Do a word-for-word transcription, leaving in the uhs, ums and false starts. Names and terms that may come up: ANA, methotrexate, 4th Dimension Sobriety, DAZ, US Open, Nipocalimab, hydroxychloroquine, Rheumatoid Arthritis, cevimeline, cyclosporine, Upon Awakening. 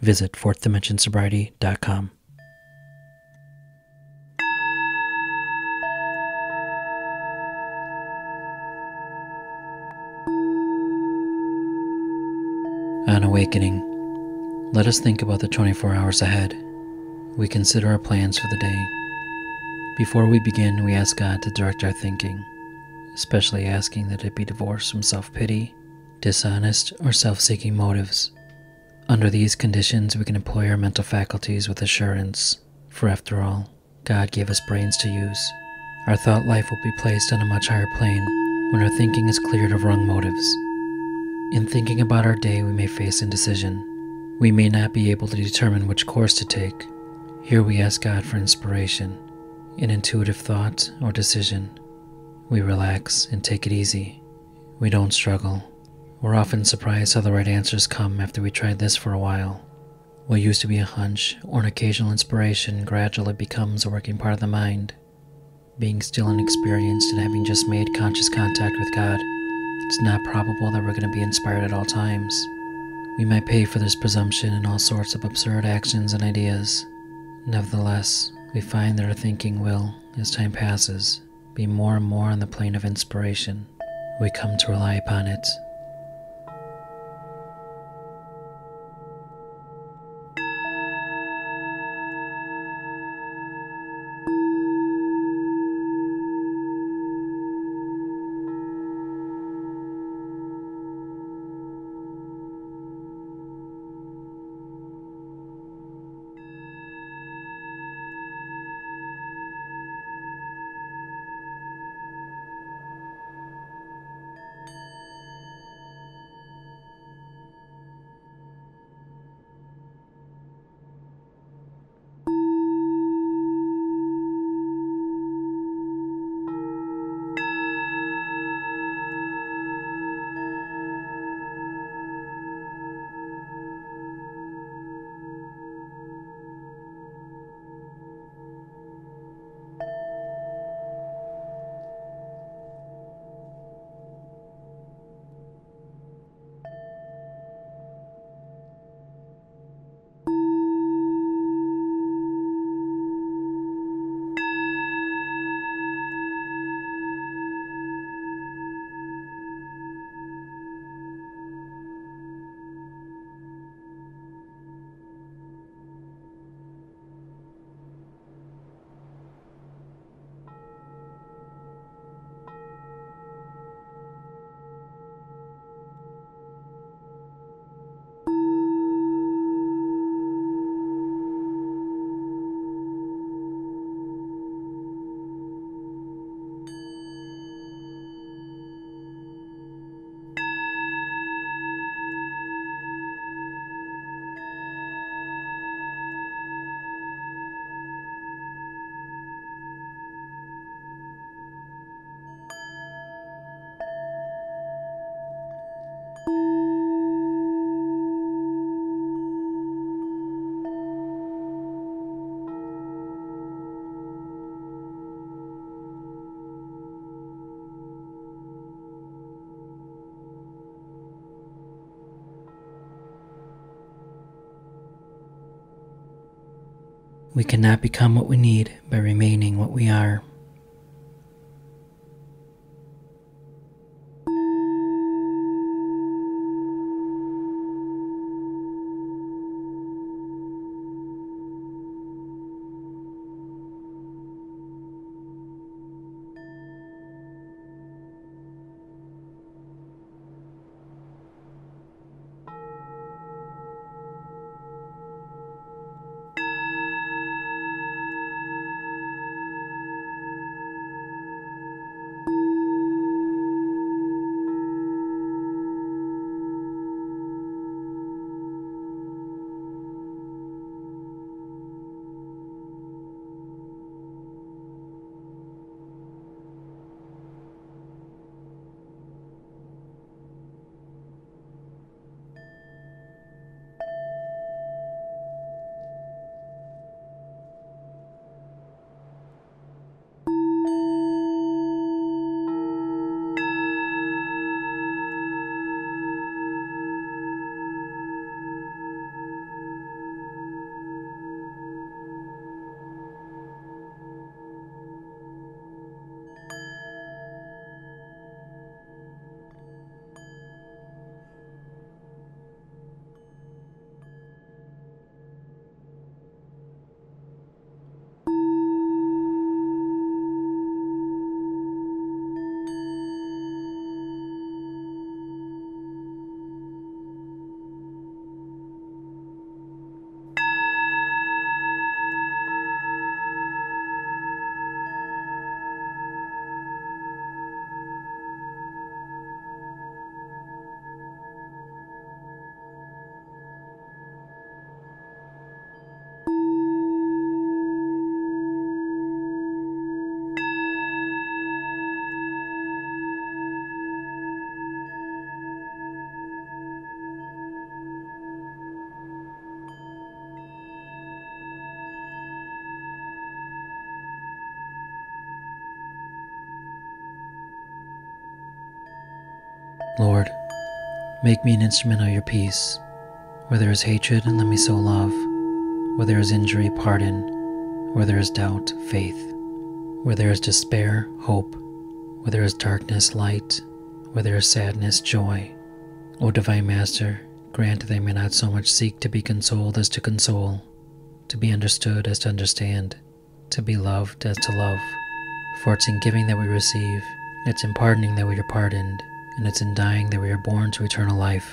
visit fourth dimension sobriety dot com. On awakening, let us think about the twenty-four hours ahead. We consider our plans for the day. Before we begin, we ask God to direct our thinking, especially asking that it be divorced from self-pity, dishonest, or self-seeking motives. Under these conditions, we can employ our mental faculties with assurance, for after all, God gave us brains to use. Our thought life will be placed on a much higher plane when our thinking is cleared of wrong motives. In thinking about our day, we may face indecision. We may not be able to determine which course to take. Here we ask God for inspiration, an intuitive thought or decision. We relax and take it easy. We don't struggle. We're often surprised how the right answers come after we tried this for a while. What used to be a hunch or an occasional inspiration gradually becomes a working part of the mind. Being still inexperienced and having just made conscious contact with God, it's not probable that we're going to be inspired at all times. We might pay for this presumption in all sorts of absurd actions and ideas. Nevertheless, we find that our thinking will, as time passes, be more and more on the plane of inspiration. We come to rely upon it. We cannot become what we need by remaining what we are. Lord, make me an instrument of your peace. Where there is hatred, let me sow love. Where there is injury, pardon. Where there is doubt, faith. Where there is despair, hope. Where there is darkness, light. Where there is sadness, joy. O Divine Master, grant that I may not so much seek to be consoled as to console, to be understood as to understand, to be loved as to love. For it's in giving that we receive, it's in pardoning that we are pardoned, and it's in dying that we are born to eternal life.